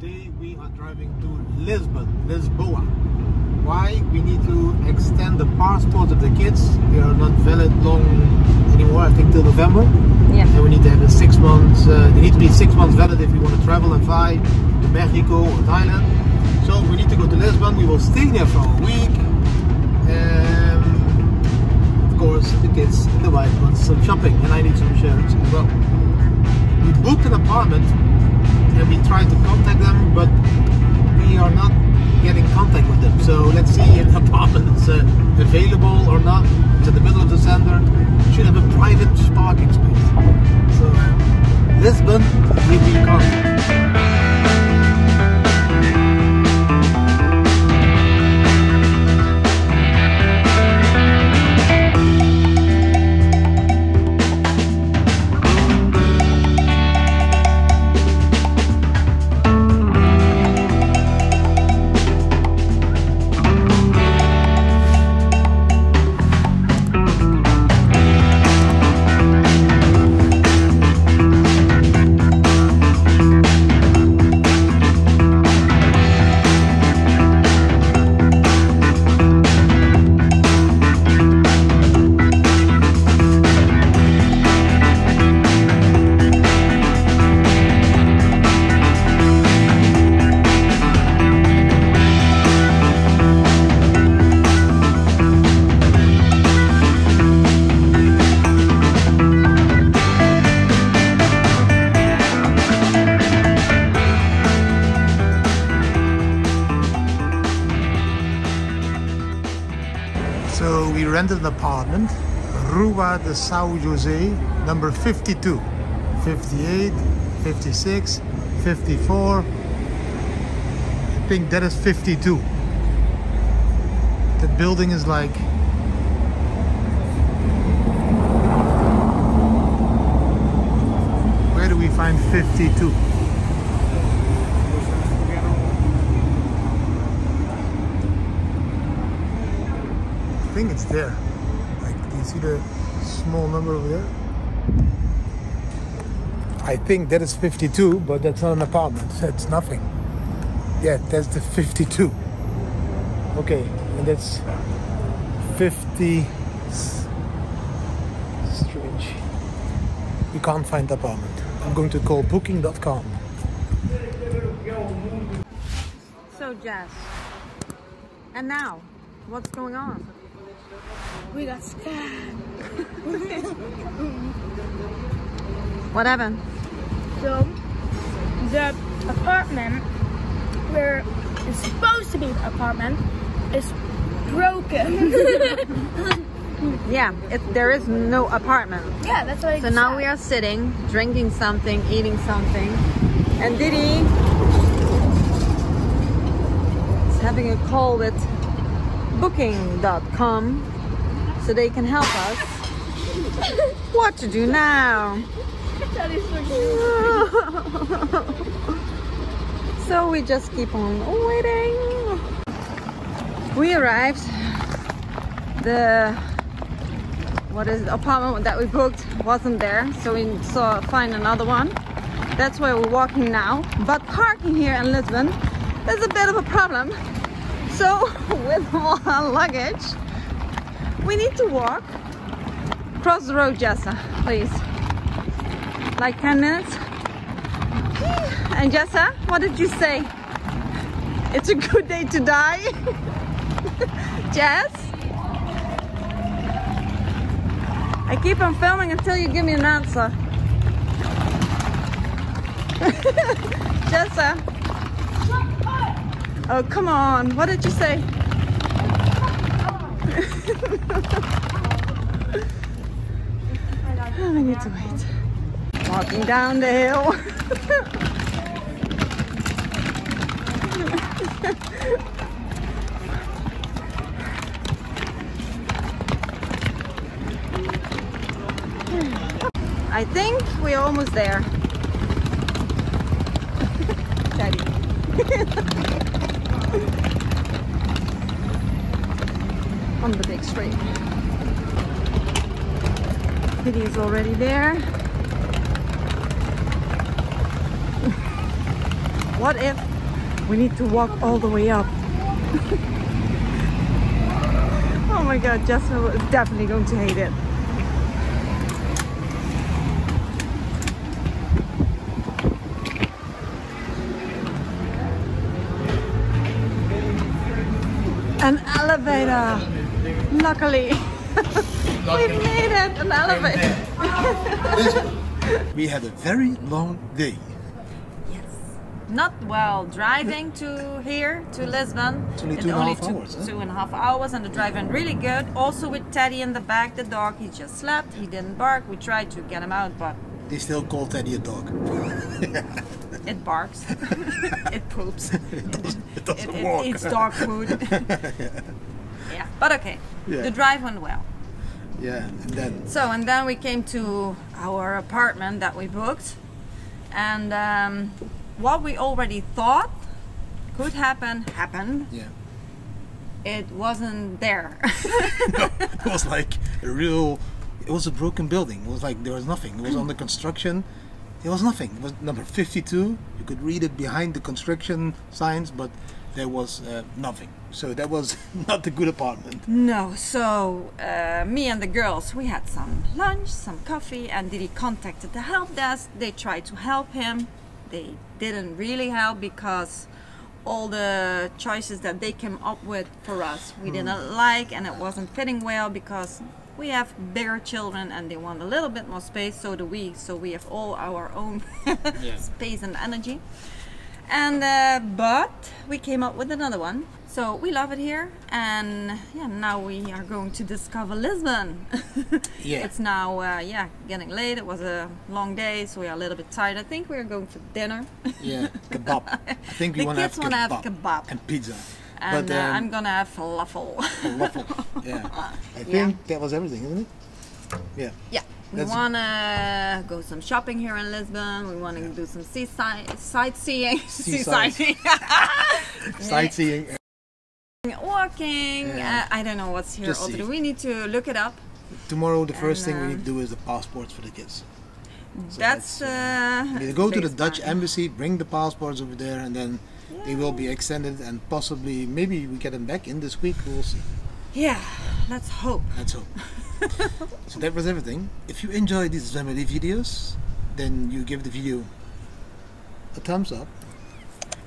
Today we are driving to Lisboa. Why? We need to extend the passports of the kids. They are not valid long anymore, I think till November. Yeah. And we need to have a 6 months, they need to be 6 months valid if we want to travel and fly to Mexico or Thailand. So we need to go to Lisbon. We will stay there for a week. Of course the kids and the wife want some shopping and I need some shirts as well. We booked an apartment and we tried to contact them, but we are not getting contact with them. So let's see if the apartment is available or not. It's in the middle of the center. It should have a private parking space. So Lisbon, here we come. So we rented an apartment, Rua de São José, number 52, 58, 56, 54, I think that is 52. The building is like 52. I think it's there. Like, do you see the small number over there? I think that is 52, but that's not an apartment. That's nothing. Yeah, that's the 52. Okay, and that's 50. Strange. You can't find the apartment. I'm going to call Booking.com. So Jess, and now, what's going on? We got scammed. What happened? So, the apartment where it's supposed to be the apartment is broken. Yeah, there is no apartment. Yeah, that's what I said. So now we are sitting, drinking something, eating something, and Didi is having a call with Booking.com so they can help us. What to do now? That is so cute. So we just keep on waiting. We arrived. The apartment that we booked wasn't there, so we find another one. That's why we're walking now. But parking here in Lisbon is a bit of a problem. So with all our luggage, we need to walk. Cross the road, Jessa, please. Like 10 minutes. And Jessa, what did you say? It's a good day to die. Jess? I keep on filming until you give me an answer. Jessa. Oh, come on. What did you say? Oh, I need to wait. Walking down the hill. I think we're almost there. Teddy. On the big street. Kitty is already there. What if we need to walk all the way up? Oh my god, Jessa is definitely going to hate it. An elevator! Luckily, we made it! An elevator! We had a very long day. Yes. Not well. Driving to here, to Lisbon. It's only 2.5 hours. 2.5 hours, and the driving really good. Also with Teddy in the back, the dog, he just slept. He didn't bark. We tried to get him out, but... They still call Teddy a dog. It barks, it poops, it walk. It eats dog food. Yeah. Yeah, but okay, yeah. The drive went well. Yeah, and then... So, and then we came to our apartment that we booked. And what we already thought could happen, happened. Yeah. It wasn't there. No, it was like a real... It was a broken building. It was like there was nothing. It was under construction. It was nothing. It was number 52. You could read it behind the construction signs, but there was nothing. So that was not a good apartment. No. So me and the girls, we had some lunch, some coffee, and Didi contacted the help desk. They tried to help him. They didn't really help because all the choices that they came up with for us, we didn't like, and it wasn't fitting well because we have bigger children and they want a little bit more space, so do we. So we have all our own space and energy. And but we came up with another one. So we love it here, and yeah, now we are going to discover Lisbon. Yeah. It's now yeah, getting late. It was a long day, so we are a little bit tired. I think we are going for dinner. Yeah, kebab. I think we want to have kebab and pizza. And but, I'm gonna have falafel. Falafel, yeah. I think that was everything, isn't it? Yeah. Yeah. We wanna go some shopping here in Lisbon. We wanna do some sightseeing. Sightseeing. Walking. Yeah. I don't know what's here. We need to look it up. Tomorrow, the first thing we need to do is the passports for the kids. So that's go to the Dutch embassy, bring the passports over there, and then they will be extended, and possibly maybe we get them back in this week. We'll see. Yeah, let's hope. Let's hope. So that was everything. If you enjoy these family videos, then you give the video a thumbs up,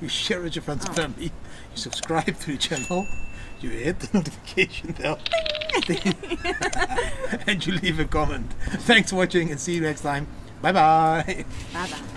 you share it with your friends and family, you subscribe to the channel, you hit the notification bell, and you leave a comment. Thanks for watching, and see you next time. Bye bye. Bye bye.